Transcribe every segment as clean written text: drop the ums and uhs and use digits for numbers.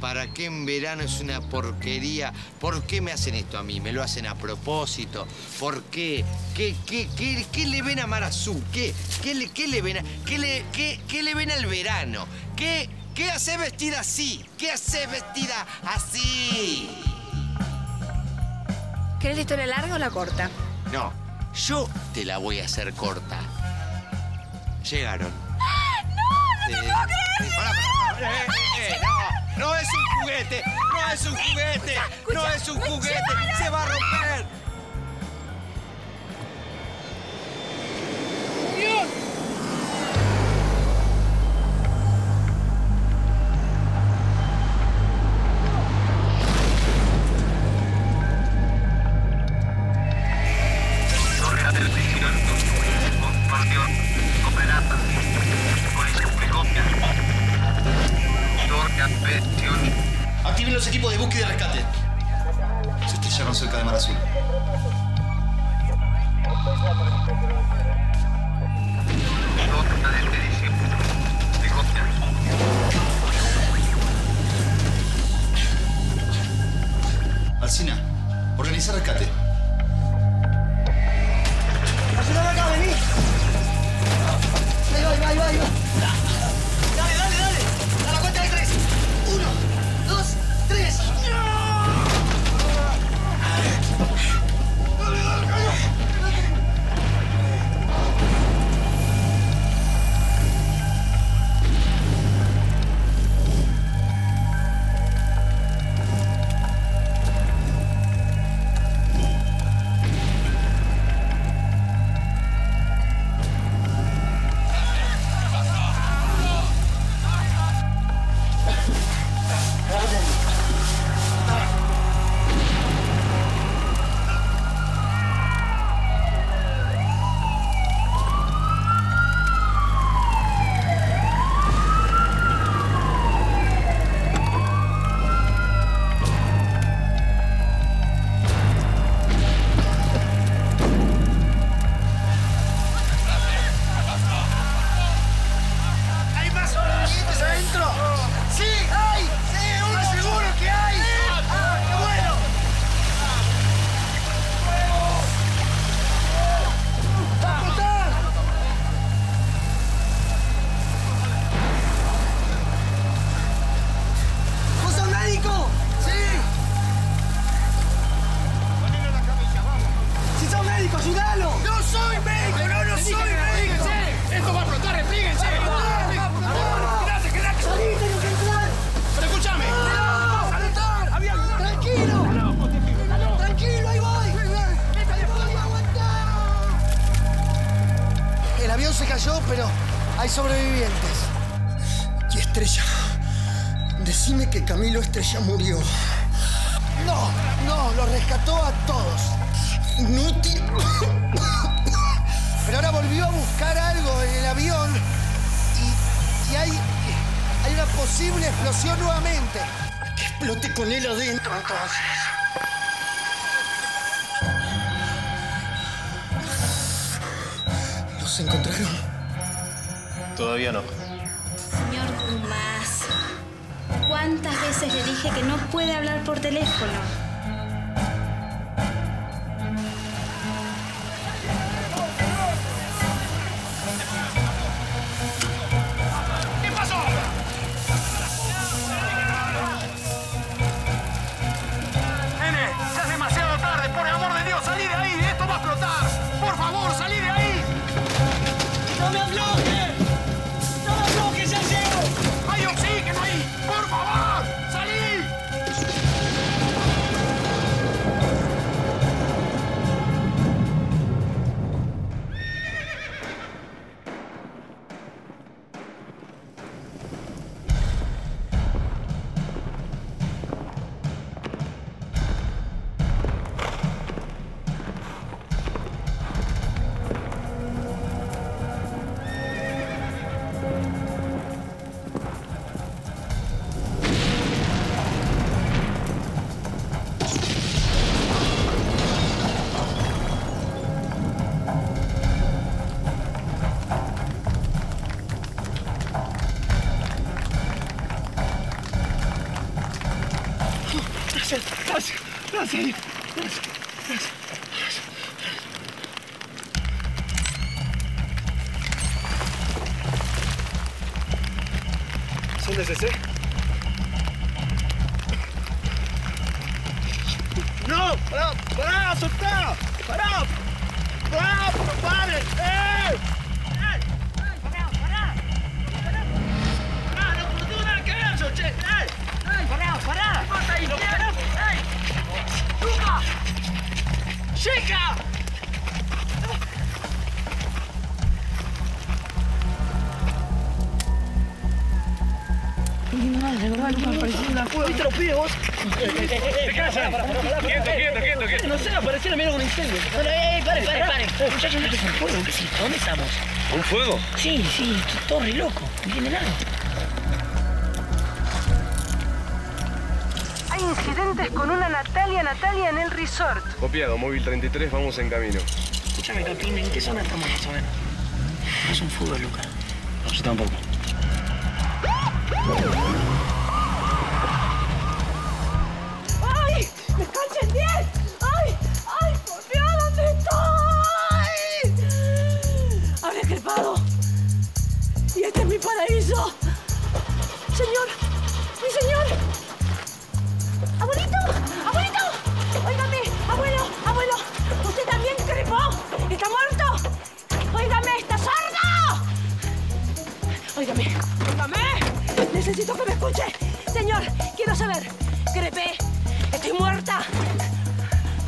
¿Para qué en verano es una porquería? ¿Por qué me hacen esto a mí? ¿Me lo hacen a propósito? ¿Por qué? ¿Qué le ven a Marazú? ¿Qué le ven al verano? ¿Qué hace vestida así? ¿Qué hace vestida así? ¿Querés la historia larga o la corta? No, yo te la voy a hacer corta. Llegaron. ¡No! ¡No te puedo creer! ¡No es un juguete! ¡No es un juguete! ¡No es un juguete! ¡Se va a romper! ¡Dios! Activen los equipos de búsqueda y de rescate. Se estrellaron cerca de Marazú. Alcina, organiza rescate. ¡Ayúdame acá, vení! ¡Ahí va! ¡Dale! ¡A la cuenta de tres! 1, 2, 3. ¡Dale! sobrevivientes. Y Estrella, decime que Camilo Estrella murió. No, no, lo rescató a todos. Inútil. Pero ahora volvió a buscar algo en el avión y hay una posible explosión nuevamente. Que explote con él adentro, entonces. ¿Los encontraron? Todavía no. Señor Tomás, ¿cuántas veces le dije que no puede hablar por teléfono? ¿Qué pasó? Nene, ya es demasiado tarde. Por el amor de Dios, salí de ahí. Esto va a explotar. Por favor, salí de ahí. ¡No me aflojes! ¡No me aflojes! ¡Ya llego! ¡Hay oxígeno ahí! ¡Por favor! ¡Salí! ¿Son de CC? ¡No! ¡Pará! ¡Pará! ¡Soltá! ¡Pará! ¡Pará! ¡Paren! ¡Eh! ¡Pará! ¡Pará! ¡Pará! ¡No tengo nada que ver yo, che! ¡Eh! ¡Pará! ¡Pará! ¿Qué pasa ahí? ¡Luca! ¡Chica! ¿Viste los pibes vos? ¡Te callas! ¡Quieto! No sé, aparecieron, mira, con incendio. Bueno, paren. Muchachos, ¿no es un fuego? ¿Dónde estamos? ¿Un fuego? Sí, todo re loco. ¿Vienen algo? Hay incidentes con una Natalia en el resort. Copiado, móvil 33, vamos en camino. Escúchame, Capín, ¿en qué zona estamos más o menos? No es un fuego, Luca. No, yo tampoco. ¡Paraíso! ¡Señor! ¡Mi señor! ¡Abuelito! ¡Abuelito! ¡Óigame! ¡Abuelo! ¡Abuelo! ¿Usted también crepó? ¿Está muerto? ¡Óigame! ¡Está sordo! ¡Óigame! ¡Óigame! ¡Necesito que me escuche! Señor, quiero saber. ¿Crepé? ¡Estoy muerta!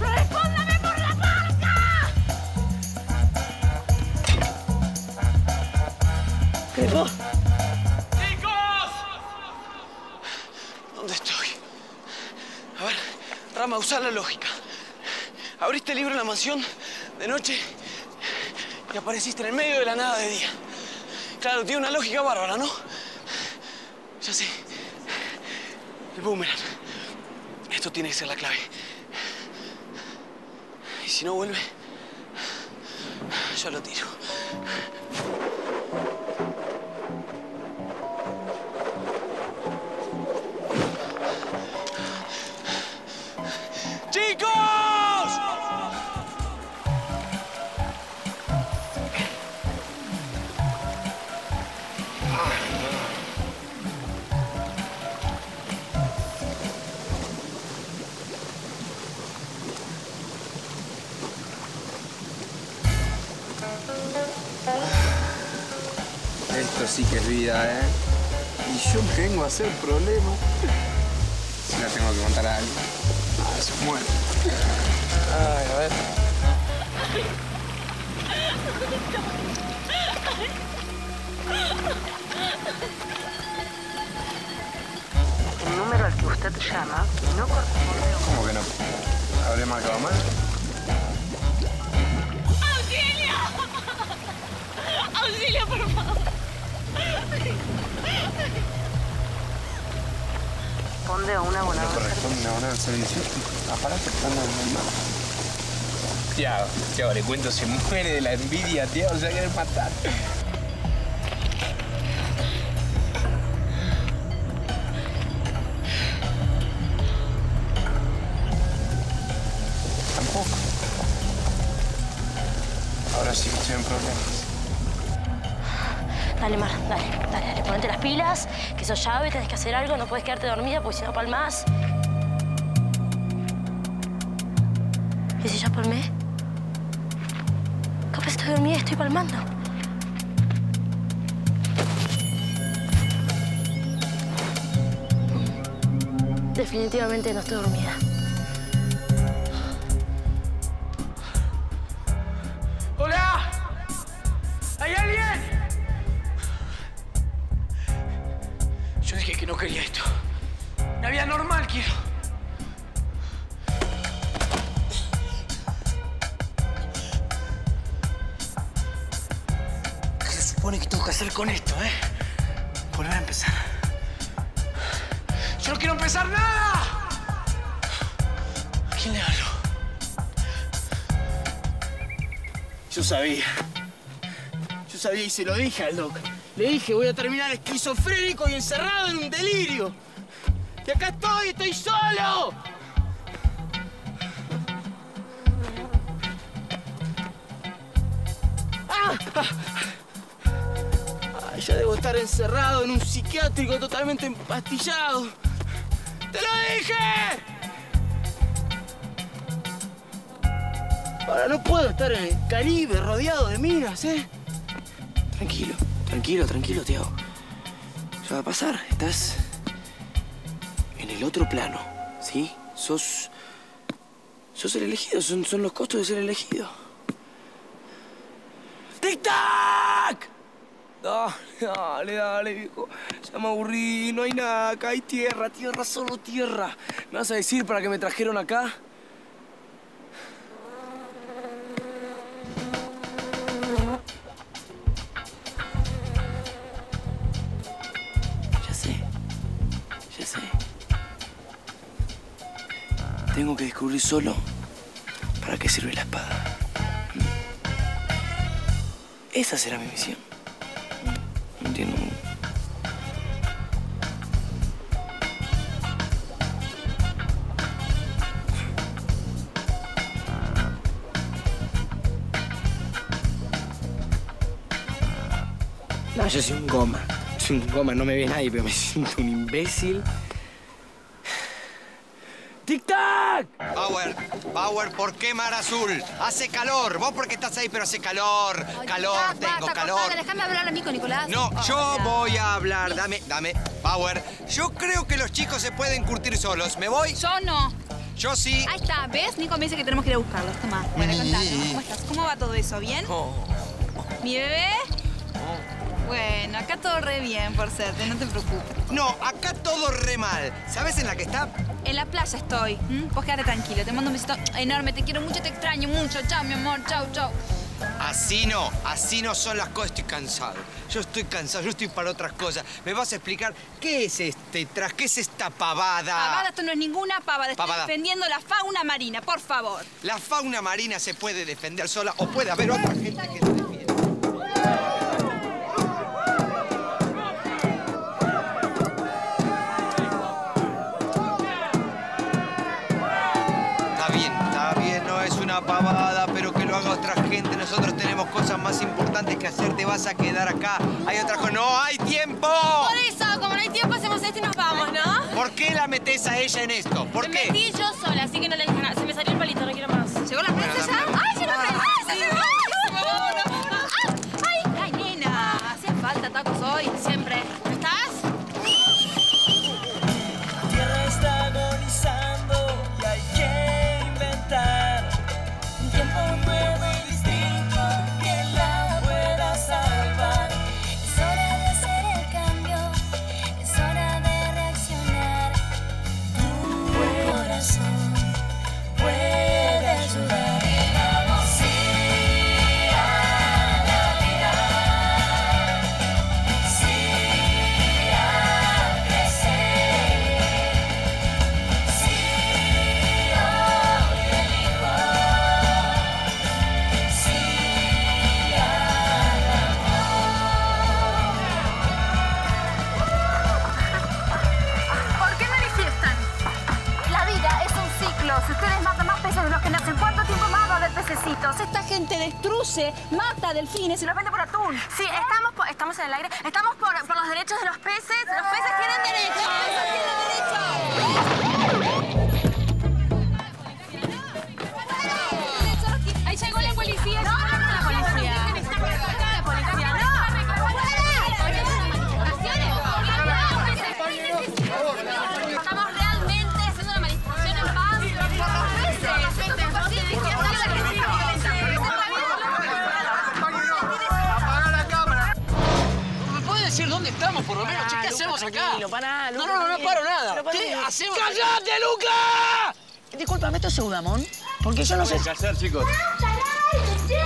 ¡Respóndame por la parca! ¿Crepó? Rama, usá la lógica. Abriste el libro en la mansión de noche y apareciste en el medio de la nada de día. Claro, tiene una lógica bárbara, ¿no? Ya sé. El boomerang. Esto tiene que ser la clave. Y si no vuelve, yo lo tiro. Esto sí que es vida, ¿eh? Y yo me vengo a hacer problema. La tengo que contar a alguien. Ah, se muere. Ay, a ver. El número al que usted llama no corresponde. ¿Cómo que no? ¿Habré marcado mal? ¡Auxilio! ¡Auxilio, por favor! Responde a una abonada. No corresponde a una abonada al servicio. Aparato está en el mar. Thiago, le cuento, se muere de la envidia, Thiago, se va a querer matar. Dale, Mar, dale, ponete las pilas, que sos llave, tenés que hacer algo, no podés quedarte dormida porque si no palmás. ¿Y si ya palmé? Capaz estoy dormida y estoy palmando. Definitivamente no estoy dormida. ¡Hola! ¿Hay alguien? Dije que no quería esto. Una vida normal quiero. ¿Qué se supone que tengo que hacer con esto, eh? Volver a empezar. ¡Yo no quiero empezar nada! ¿A quién le hablo? Yo sabía y se lo dije al Doc. Le dije, voy a terminar esquizofrénico y encerrado en un delirio. Y acá estoy solo. Ah, ya debo estar encerrado en un psiquiátrico totalmente empastillado. ¡Te lo dije! Ahora no puedo estar en el Caribe rodeado de minas, ¿eh? Tranquilo. Tranquilo, Thiago. Ya va a pasar. Estás en el otro plano, ¿sí? Sos el elegido. Son los costos de ser elegido. ¡Tic Tac! Dale, viejo. Ya me aburrí. No hay nada. Acá hay tierra, solo tierra. ¿Me vas a decir para qué me trajeron acá? Tengo que descubrir solo para qué sirve la espada. Esa será mi misión. No entiendo. No, yo soy un goma. No me ve nadie, pero me siento un imbécil. ¡Tic Tac! Bauer, ¿por qué mar azul? Hace calor. Vos porque estás ahí, pero hace calor. Ay, calor, Tic Tac, tengo basta, calor. Cortale, déjame hablar a mí con Nicolás. No, yo voy a hablar. Dame. Bauer, yo creo que los chicos se pueden curtir solos. ¿Me voy? Yo no. Yo sí. Ahí está, ¿ves? Nico me dice que tenemos que ir a buscarlos. Tomá, bueno, contanos. ¿Cómo estás? ¿Cómo va todo eso? ¿Bien? ¿Mi bebé? Bueno, acá todo re bien, por suerte, no te preocupes. No, acá todo re mal. ¿Sabes en la que está? En la playa estoy. Vos quedate tranquilo, te mando un besito enorme, te quiero mucho, te extraño mucho. Chao, mi amor, chao. Así no son las cosas, estoy cansado. Yo estoy para otras cosas. Me vas a explicar qué es qué es esta pavada. Pavada, esto no es ninguna pavada. Estoy defendiendo la fauna marina, por favor. La fauna marina se puede defender sola o puede haber otra gente que... pavada, pero que lo haga otra gente. Nosotros tenemos cosas más importantes que hacer. Te vas a quedar acá. Hay otras cosas. ¡No hay tiempo! Por eso, como no hay tiempo, hacemos esto y nos vamos, ¿no? ¿Por qué la metés a ella en esto? ¿Por qué? Me metí yo sola, así que no le dije nada. Se me salió el palito, no quiero más. ¿Llegó la prensa ya? ¡Ay, llegó la prensa! ¡Ay, nena! Hacen falta tacos hoy, siempre. ¿Estás? La tierra está agonizando y hay que inventar. Tiempo nuevo y distinto que la pueda salvar. pobrecitos. Esta gente destruye, mata delfines y los vende por atún. Sí, estamos en el aire. Estamos por los derechos de los peces. Los peces tienen derechos. Ahí llegó la policía. No, no, no, la policía. La policía, no. Estamos realmente haciendo una manifestación en paz. Apaga la cámara. ¿Me puedes decir dónde estamos, por lo menos? Che, ¿qué hacemos acá? No, no, no paro nada. ¿Qué hacemos? ¡Cállate, Luca! Disculpame, esto es Eudamón. Porque yo no sé. ¿Qué hacer, chicos? ¡Cállate, che!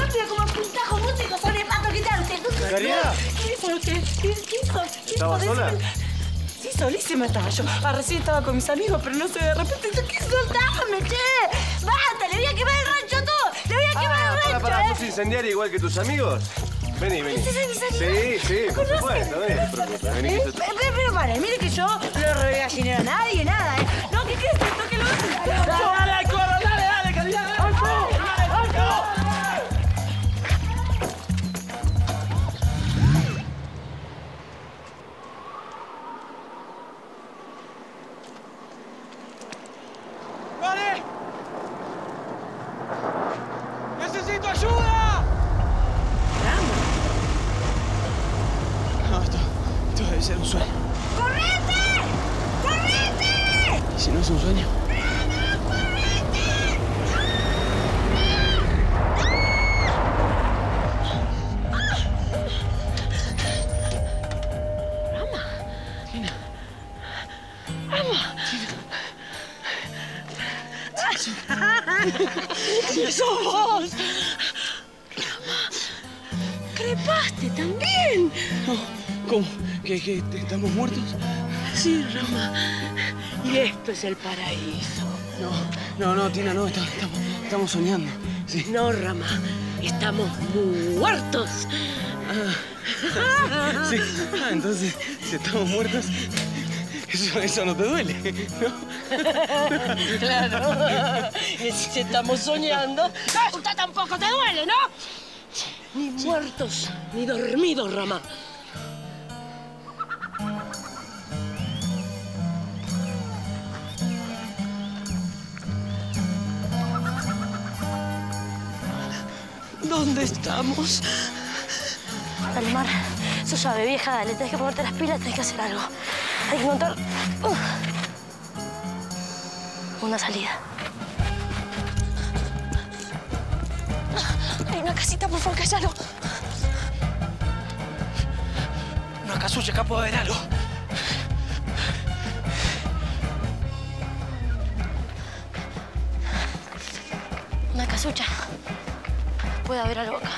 ¡Rápido como pintajo músico sobre pato, quitarte! ¿Caridad? ¿Qué hizo usted? ¿Qué hizo? ¿Estabas sola? Sí, solísima estaba yo. Recién estaba con mis amigos, pero no sé, de repente. ¿Qué soltame, che? ¡Basta! ¡Le voy a quemar el rancho todo! ¡Le voy a quemar el rancho! ¿Para vos incendiar igual que tus amigos? Vení, vení. Sí, sí, por supuesto, vení, no te preocupes. Vení. Pero para, mire que yo no robé gallinero a nadie, nada, ¿eh? No, ¿qué crees? No, que lo ¡dale, corro! ¡Dale, dale, calidad! ¡Alto! ¡Alto! ¡Vale! ¡Necesito ayuda! ¡Rama! No, esto debe ser un sueño. ¡Correte! ¡Correte! ¿Y si no es un sueño? ¡Sos vos! ¡Rama! ¡Crepaste también! No, ¿cómo? ¿Que estamos muertos? Sí, Rama. Y esto es el paraíso. No, no, no, Tina, no. Estamos soñando. Sí. No, Rama. Estamos muertos. Ah, sí. Ah, entonces, si estamos muertos... Eso no te duele, ¿no? Claro. Si estamos soñando, usted tampoco te duele, ¿no? Ni muertos, ni dormidos, Rama. ¿Dónde estamos? Dale, Mar. Eso sabe, vieja, dale. Tenés que ponerte las pilas, tenés que hacer algo. Hay que encontrar una salida. Hay una casita, por favor, cállalo. No, Casucha, acá puede haber algo. Una casucha. Puede haber algo acá.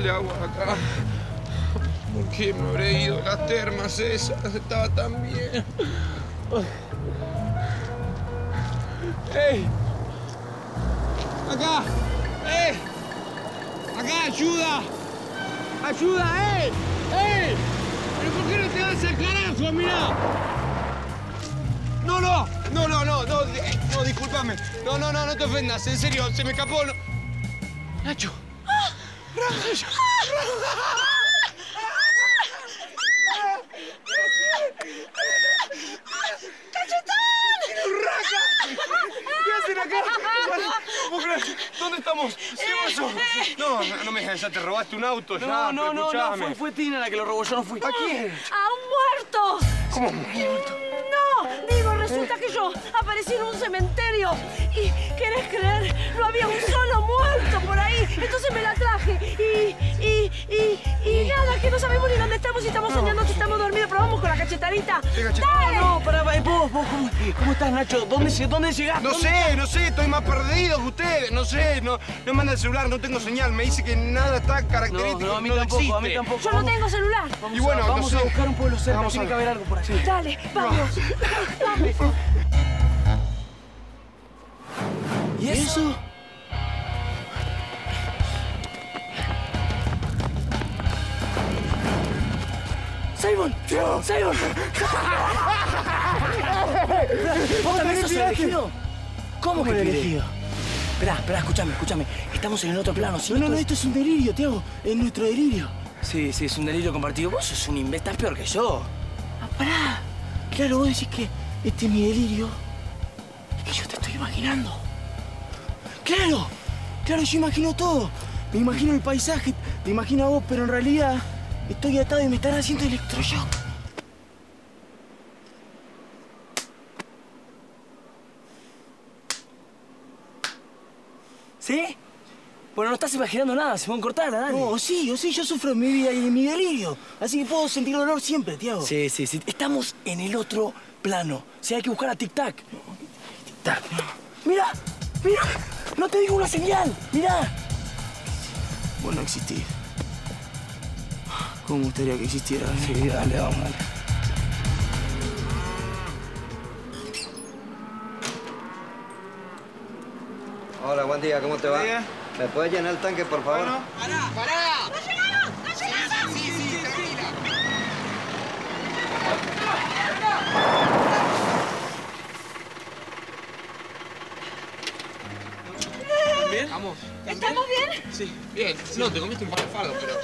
Agua acá. ¿Por qué me habré ido? Las termas esas, estaba tan bien. ¡Ey! ¡Acá! ¡Ey! ¡Acá, ayuda! ¡Ayuda, ey! ¡Ey! ¿Pero por qué no te vas al carajo, mirá? ¡No, no! ¡No, no, no! ¡No, no, discúlpame! ¡No, no, no, no te ofendas! En serio, se me escapó... No... Nacho. ¡Raja! ¡Raja! ¿Dónde estamos? ¡Ceboso! No me dejes, ya te robaste un auto, ya. No, fue Tina la que lo robó, yo no fui. ¿A quién? ¡A un muerto! ¿Cómo muerto? No, digo, resulta que yo aparecí en un cementerio y, ¿querés creer? No había un solo muerto por ahí, entonces me la traje y nada, que no sabemos ni dónde estamos, si estamos soñando, si estamos dormidos, pero vamos con la cachetarita. ¡Dale! No, pará, vos, ¿cómo estás, Nacho? ¿Dónde llegaste? No sé, estoy más perdido que ustedes, no manda el celular, no tengo señal, me dice que nada está característico, no, a mí tampoco. Yo no tengo celular. Y bueno, vamos a buscar un pueblo cerca, tiene que haber algo por allí. Dale, vamos. Vamos. ¿Y eso? ¡Simón! ¡Simón! ¿Vos también sos el elegido? ¿Cómo que el elegido? Esperá, escúchame. Estamos en el otro plano, ¿sí? No, esto es un delirio, Thiago. Es nuestro delirio. Sí, es un delirio compartido. Vos sos un imbécil, estás peor que yo. Ah, pará. Claro, vos decís que este es mi delirio. Es que yo te estoy imaginando. Claro, yo imagino todo. Me imagino el paisaje, te imagino a vos, pero en realidad estoy atado y me están haciendo electroshock. ¿Sí? Bueno, no estás imaginando nada, Simón, cortala, dale. No, sí, yo sufro en mi vida y en mi delirio. Así que puedo sentir dolor siempre, Thiago. Sí. Estamos en el otro plano. Hay que buscar a Tic Tac. Tic Tac, no. Mirá. No te digo una señal. Mirá. Vos no existís. ¿Cómo me gustaría que existiera? Sí, dale, vamos. Hola, buen día, ¿cómo te va? Día. ¿Me puedes llenar el tanque, por favor? Bueno, ¡pará! ¡No llegamos! Sí, tranquila. ¿Están bien? Vamos. ¿Estamos bien? Sí, bien. No, te comiste un par de fardos, pero...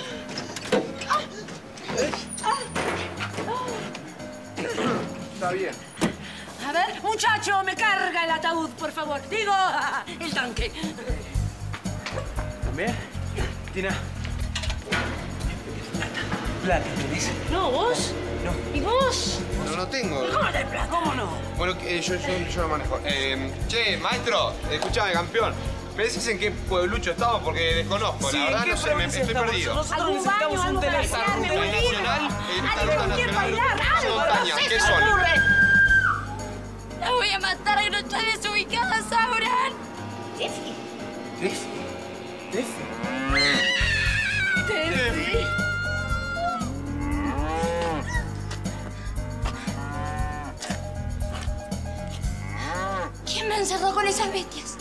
Está bien. A ver, muchacho, me carga el ataúd, por favor. Digo, el tanque. ¿También? Tina. Plata, ¿tenés? No, ¿vos? No. ¿Y vos? No tengo. ¿Cómo te plata? ¿Cómo no? Bueno, yo lo manejo. Che, maestro, escuchame, campeón. Me decís en qué pueblucho estamos porque desconozco. Sí, la verdad no sé, me estoy perdido. Nosotros necesitamos un teléfono. Ruta nacional, ¿qué son? La voy a matar que no estoy desubicada, Sauron. Tefi. ¿Quién me encerró con esas bestias?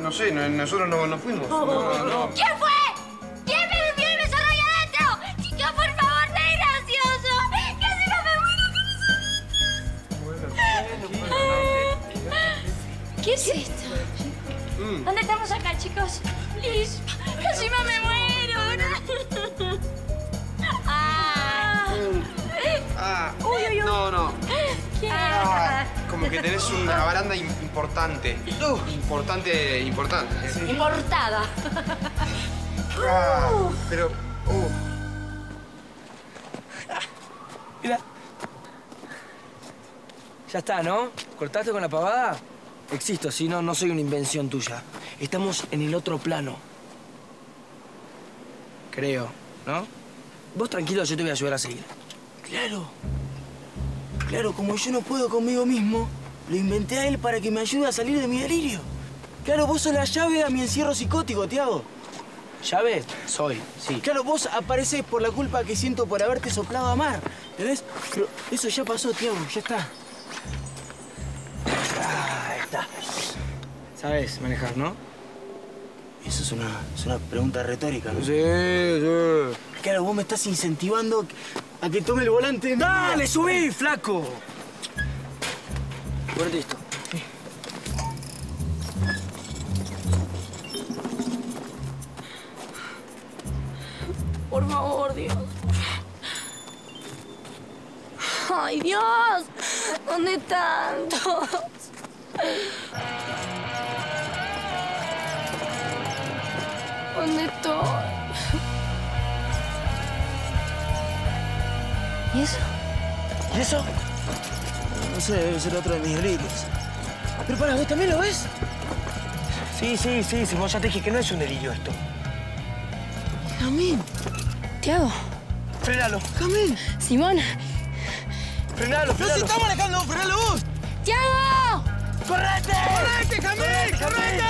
No sé, nosotros no fuimos. No. ¿Quién fue? ¿Quién me metió y me cerró ahí adentro? Chico, por favor, no es gracioso. Casi no me muero. ¿Qué es esto? ¿Dónde estamos acá, chicos? Please, casi no me muero. No. ¿Qué? Como que tenés una baranda importante. Importante. Sí. Importada. Pero... Mira. Ya está, ¿no? ¿Cortaste con la pavada? Existo, si no, no soy una invención tuya. Estamos en el otro plano. Creo, ¿no? Vos tranquilo, yo te voy a ayudar a seguir. Claro, como yo no puedo conmigo mismo, lo inventé a él para que me ayude a salir de mi delirio. Claro, vos sos la llave a mi encierro psicótico, Thiago. ¿Llave? Soy, sí. Claro, vos aparecés por la culpa que siento por haberte soplado a mar, ¿entendés? Pero eso ya pasó, Thiago, ya está. Ahí está. Sabés manejar, ¿no? Eso es una pregunta retórica, ¿no? Sí. Claro, vos me estás incentivando a que tome el volante. ¡Dale, subí, flaco! Bueno, listo. Sí. Por favor, Dios. ¡Ay, Dios! ¿Dónde están todos? ¿Dónde estoy? ¿Y eso? ¿Eso? No sé, debe ser otro de mis delirios. Pero para, ¿vos también lo ves? Sí, Simón, ya te dije que no es un delirio esto. Camín. Thiago. Frenalo. Camín. Simón. Frenalo. No se está manejando, frenalo vos. ¡Thiago! ¡Correte! ¡Correte, Camín! ¡Correte!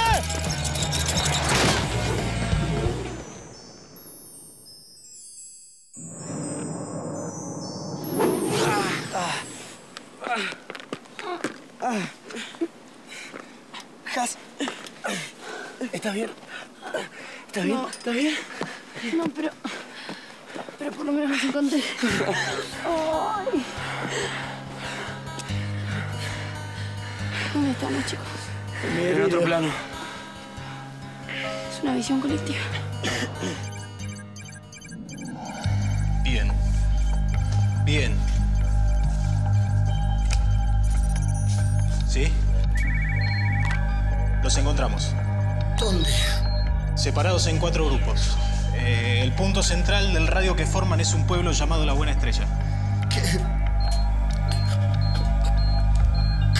¿Estás bien? ¿Estás bien? ¿Estás bien? No, pero... Pero por lo menos me encontré. Ay. ¿Dónde estamos, chicos? En otro plano. Es una visión colectiva. Bien. ¿Sí? Los encontramos. ¿Dónde? Separados en 4 grupos. El punto central del radio que forman es un pueblo llamado La Buena Estrella. ¿Qué?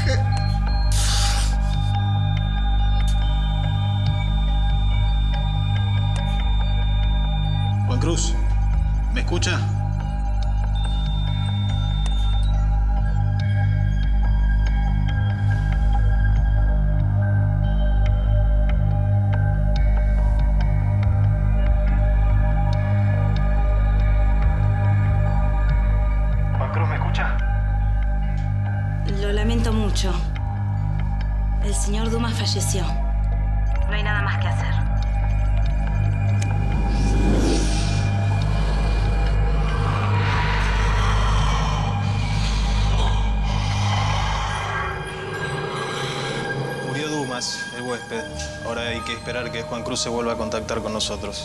¿Qué? Juan Cruz, ¿me escucha? El señor Dumas falleció. No hay nada más que hacer. Murió Dumas, el huésped. Ahora hay que esperar que Juan Cruz se vuelva a contactar con nosotros.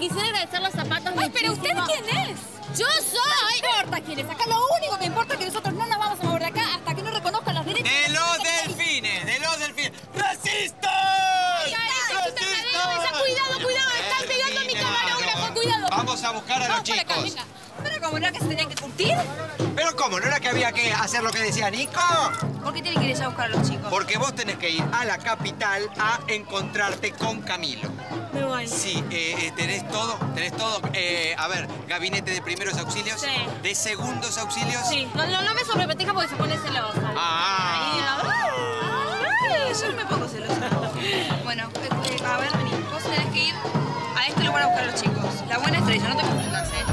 Quisiera agradecer los zapatos. Ay, ¿pero usted quién es? Yo soy... No importa quién es. Acá lo único que importa es que nosotros no nos vamos a mover de acá hasta que no reconozcan los derechos... ¡De los delfines! ¡Racistas! ¡Racistas! ¡Cuidado! ¡Están pegando a mi camarógrafo! ¡Cuidado! Vamos a buscar a los chicos. ¿Pero cómo? ¿No era que se tenían que curtir? ¿Pero cómo? ¿No era que había que hacer lo que decía Nico? ¿Por qué tienen que ir allá a buscar a los chicos? Porque vos tenés que ir a la capital a encontrarte con Camilo. Me voy. Sí, tenés todo. A ver, gabinete de primeros auxilios. Sí. De segundos auxilios. Sí. No me sobreproteja porque se pone celosa. Yo no me pongo celosa. Bueno, a ver, vení. Vos tenés que ir a este lugar a buscar a los chicos. La Buena Estrella, no te confundas, ¿eh?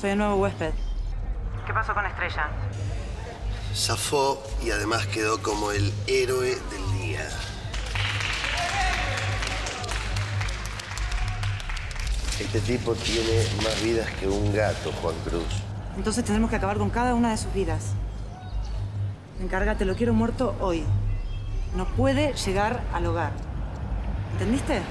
Soy el nuevo huésped. ¿Qué pasó con Estrella? Zafó y además quedó como el héroe del día. Este tipo tiene más vidas que un gato, Juan Cruz. Entonces tendremos que acabar con cada una de sus vidas. Encárgate, lo quiero muerto hoy. No puede llegar al hogar. ¿Entendiste?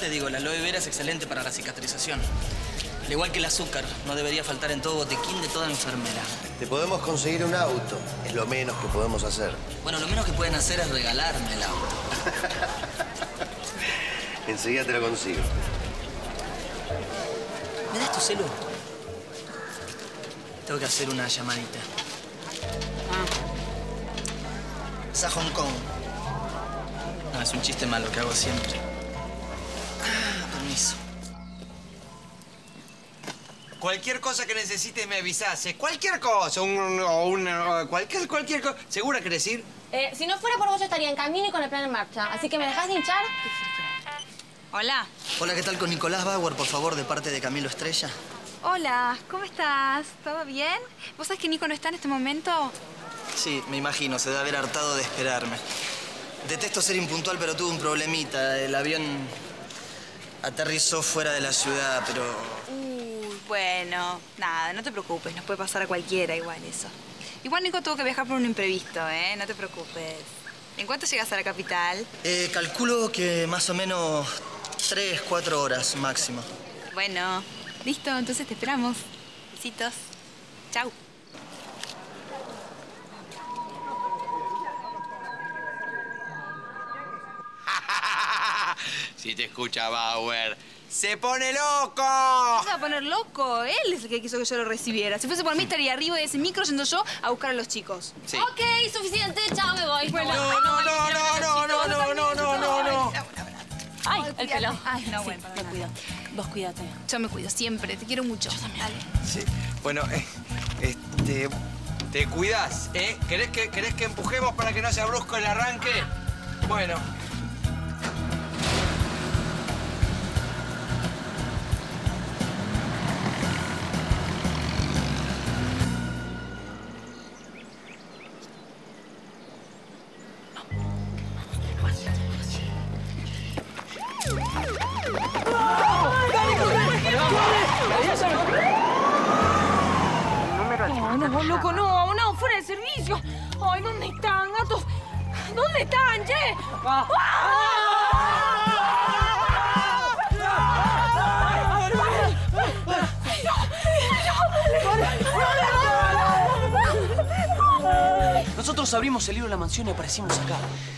Te digo, la aloe vera es excelente para la cicatrización. Al igual que el azúcar, no debería faltar en todo botiquín de toda enfermera. Te podemos conseguir un auto. Es lo menos que podemos hacer. Bueno, lo menos que pueden hacer es regalarme el auto. Enseguida te lo consigo. ¿Me das tu celu? Tengo que hacer una llamadita. Es a Hong Kong. No, es un chiste malo que hago siempre. Permiso. Cualquier cosa que necesites me avisase. Cualquier cosa, cualquier cosa. ¿Segura querés ir? Si no fuera por vos, yo estaría en camino y con el plan en marcha. Así que, ¿me dejás hinchar? Hola. Hola, ¿qué tal? Con Nicolás Bauer, por favor, de parte de Camilo Estrella. Hola, ¿cómo estás? ¿Todo bien? ¿Vos sabés que Nico no está en este momento? Sí, me imagino. Se debe haber hartado de esperarme. Detesto ser impuntual, pero tuve un problemita. El avión aterrizó fuera de la ciudad, pero... Bueno, nada, no te preocupes. Nos puede pasar a cualquiera igual eso. Igual Nico tuvo que viajar por un imprevisto, ¿eh? No te preocupes. ¿En cuánto llegas a la capital? Calculo que más o menos 3-4 horas máximo. Bueno, listo, entonces te esperamos. Besitos. Chau. Si te escucha Bauer, ¡se pone loco! ¿Qué se va a poner loco? Él es el que quiso que yo lo recibiera. Si fuese por mí, estaría arriba de ese micro yendo yo a buscar a los chicos. Sí. Ok, suficiente, chao, me voy. Bueno, no. Ay, el pelo. Ay, no, bueno, me cuido. Vos cuídate. Yo me cuido siempre, te quiero mucho. Yo también. Sí, bueno, te cuidás, ¿eh? ¿Querés que empujemos para que no sea brusco el arranque? Bueno. Nosotros abrimos el libro de la mansión y aparecimos acá.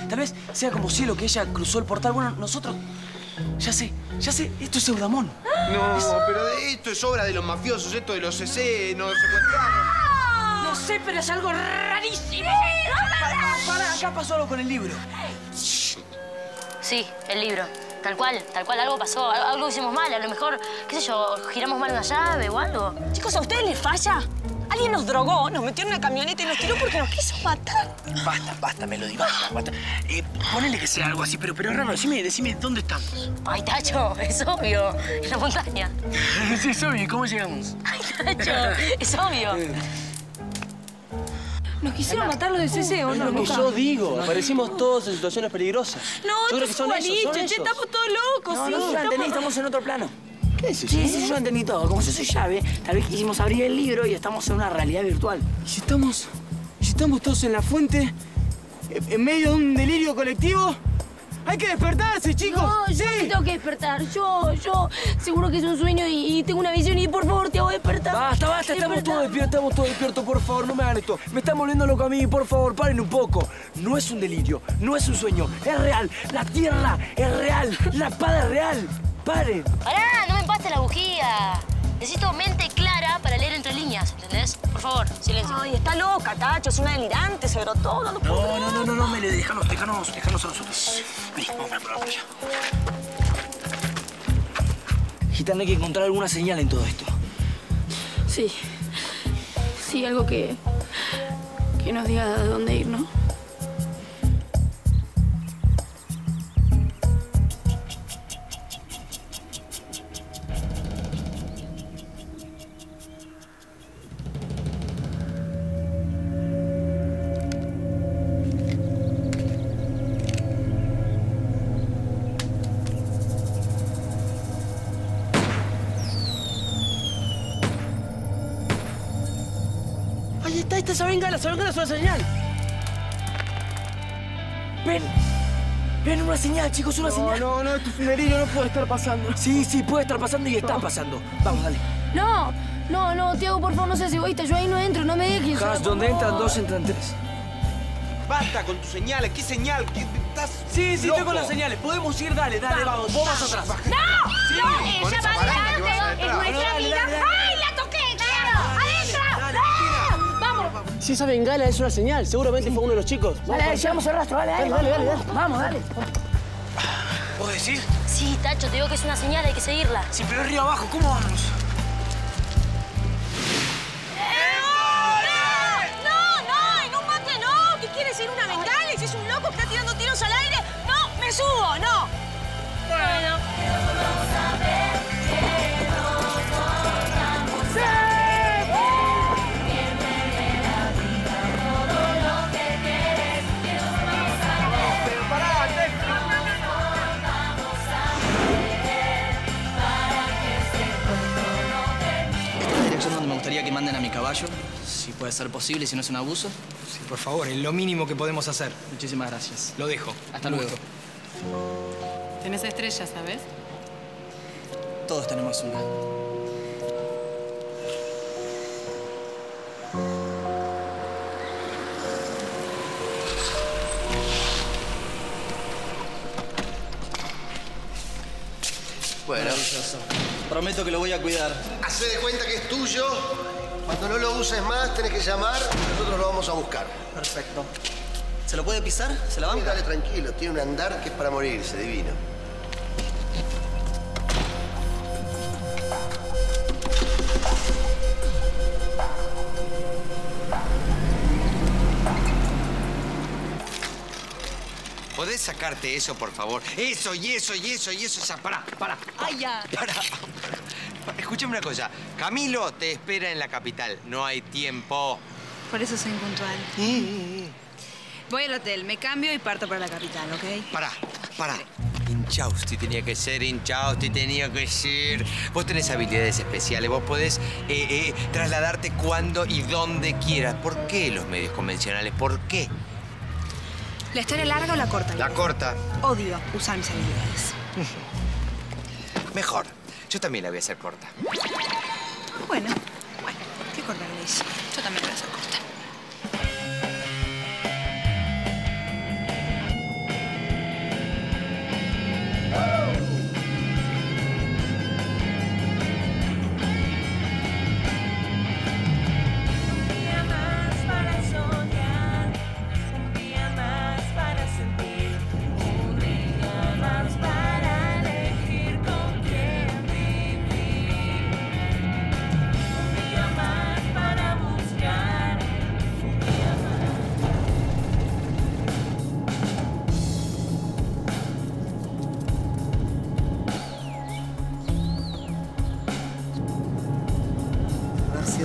Tal vez sea como cielo que ella cruzó el portal. Bueno, nosotros... Ya sé, esto es Eudamón. No, pero esto es obra de los mafiosos, esto de los CC, nos secuestraron. No sé, pero es algo rarísimo. Pará, acá pasó algo con el libro. Sí, el libro. Tal cual, algo pasó, algo hicimos mal. A lo mejor, qué sé yo, giramos mal una llave o algo. Chicos, ¿a ustedes les falla? Alguien nos drogó, nos metió en una camioneta y nos tiró porque nos quiso matar. Basta, Melody, basta. Ponele que sea algo así, pero es raro. Decime, ¿dónde estamos? Ay, Tacho, es obvio. En la montaña. Sí, es obvio. ¿Cómo llegamos? Ay, Tacho, es obvio. Nos quisieron matar los de CC, ¿o no? Es lo que yo digo. Aparecimos todos en situaciones peligrosas. No, yo creo que son esos. Che, estamos todos locos. No, no, entendí, estamos en otro plano. Sí, yo entendí todo. Como yo soy llave, tal vez quisimos abrir el libro y estamos en una realidad virtual. ¿Y si estamos todos en la fuente, en medio de un delirio colectivo? ¡Hay que despertarse, chicos! No, yo me tengo que despertar. Yo. Seguro que es un sueño y tengo una visión y por favor te hago despertar. Basta, estamos todos despiertos, por favor, no me hagan esto. Me están volviendo loco a mí, por favor, paren un poco. No es un delirio, no es un sueño, es real. La tierra es real, la espada es real. ¡Paren! ¡Pará! ¡No me empaste la bujía! Necesito mente clara para leer entre líneas, ¿entendés? Por favor, silencio. Ay, está loca, Tacho. Es una delirante, se brotó. No, Mele, déjanos a nosotros. Vení, vamos para allá. Gitán, hay que encontrar alguna señal en todo esto. Sí, algo que nos diga de dónde ir, ¿no? ¡Salgan una señal! ¡Ven una señal, chicos! ¡Una señal! No, esto es un delirio, no puede estar pasando. Sí, puede estar pasando y está pasando. Vamos, dale. No, Thiago, por favor, no seas egoísta. Yo ahí no entro, no me dejes. Donde entran dos, entran tres. Basta con tus señales. ¿Qué señal? ¿Qué estás? Sí, loco. Estoy con las señales. Podemos ir, dale, vamos. Vos vas atrás. ¡No! Sí, ¡no! ¡Ella va adelante! ¡Es nuestra amiga! ¡Ay, la toqué! ¡Claro! ¡Adentro! Si esa bengala es una señal, seguramente fue uno de los chicos. Dale, llevamos el rastro, dale. Vamos, dale. ¿Vos decís? Sí, Tacho, te digo que es una señal, hay que seguirla. Sí, pero arriba abajo, ¿cómo vamos? gustaría que manden a mi caballo, si puede ser posible, si no es un abuso. Sí, por favor, es lo mínimo que podemos hacer. Muchísimas gracias. Lo dejo. Hasta luego. Tenés estrellas, ¿sabes? Todos tenemos una. Bueno. Maravilloso. Prometo que lo voy a cuidar. Hacé de cuenta que es tuyo. Cuando no lo uses más, tenés que llamar. Nosotros lo vamos a buscar. Perfecto. ¿Se lo puede pisar? ¿Se la banca? Dale, tranquilo. Tiene un andar que es para morirse, divino. ¿Podés sacarte eso, por favor? Eso, y eso, y eso, y eso. O sea, pará. ¡Ay, ya! Pará. Escúchame una cosa. Camilo te espera en la capital. No hay tiempo. Por eso soy impuntual. Voy al hotel, me cambio y parto para la capital, ¿ok? Pará. Inchausti tenía que ser, Vos tenés habilidades especiales, vos podés trasladarte cuando y donde quieras. ¿Por qué los medios convencionales? ¿Por qué? ¿La historia larga o la corta? La corta. Odio usar mis habilidades. Mejor. Yo también la voy a hacer corta. Bueno. ¿Qué corta le hice? Yo también la voy a hacer corta.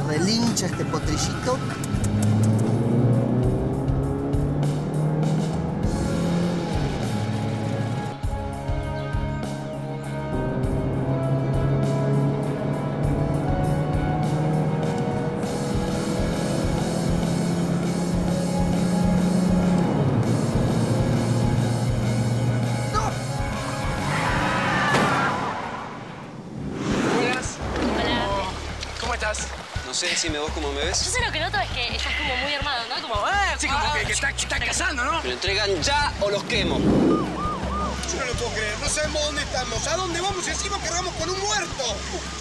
Relincha este potrillito. No sé, decime vos cómo me ves. Yo sé, lo que noto es que estás como muy armado, ¿no? Como, sí, como que estás cazando, ¿no? Lo entregan ya o los quemo. Yo no lo puedo creer. No sabemos dónde estamos. ¿A dónde vamos? Y encima cargamos con un muerto.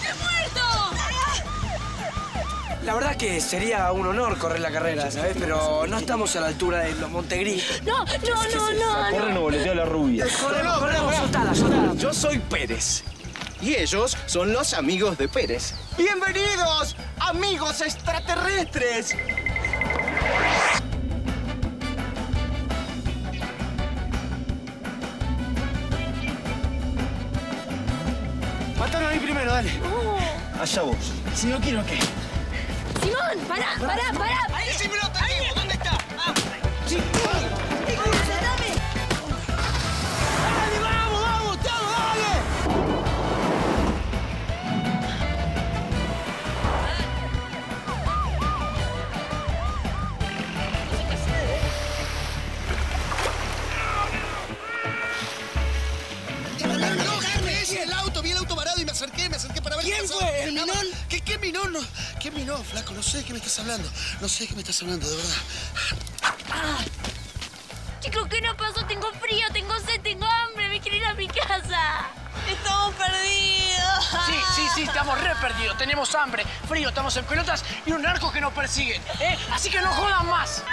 ¡Qué muerto! La verdad que sería un honor correr la carrera, ¿sabes? Pero no estamos a la altura de los Montegris. No. Corren o boletea a la rubia. Corremos, soltala. Yo soy Pérez. Y ellos son los amigos de Pérez. ¡Bienvenidos! ¡Amigos extraterrestres! Mataron ahí primero, dale. Allá vos. Si no quiero, ¿qué? ¡Simón! ¡Pará! ¡Ahí sí me lo tenemos! ¿Dónde está? ¡Ah! ¡Sí! Me acerqué para ver quién fue. ¿El minón? ¿Qué minón? No, ¿qué minón, flaco? No sé de qué me estás hablando. De verdad. Chicos, ¿qué nos pasó? Tengo frío, tengo sed, tengo hambre. Me quiero ir a mi casa. Estamos perdidos. Sí, estamos re perdidos. Tenemos hambre, frío, estamos en pelotas y un narco que nos persigue. Así que no jodan más.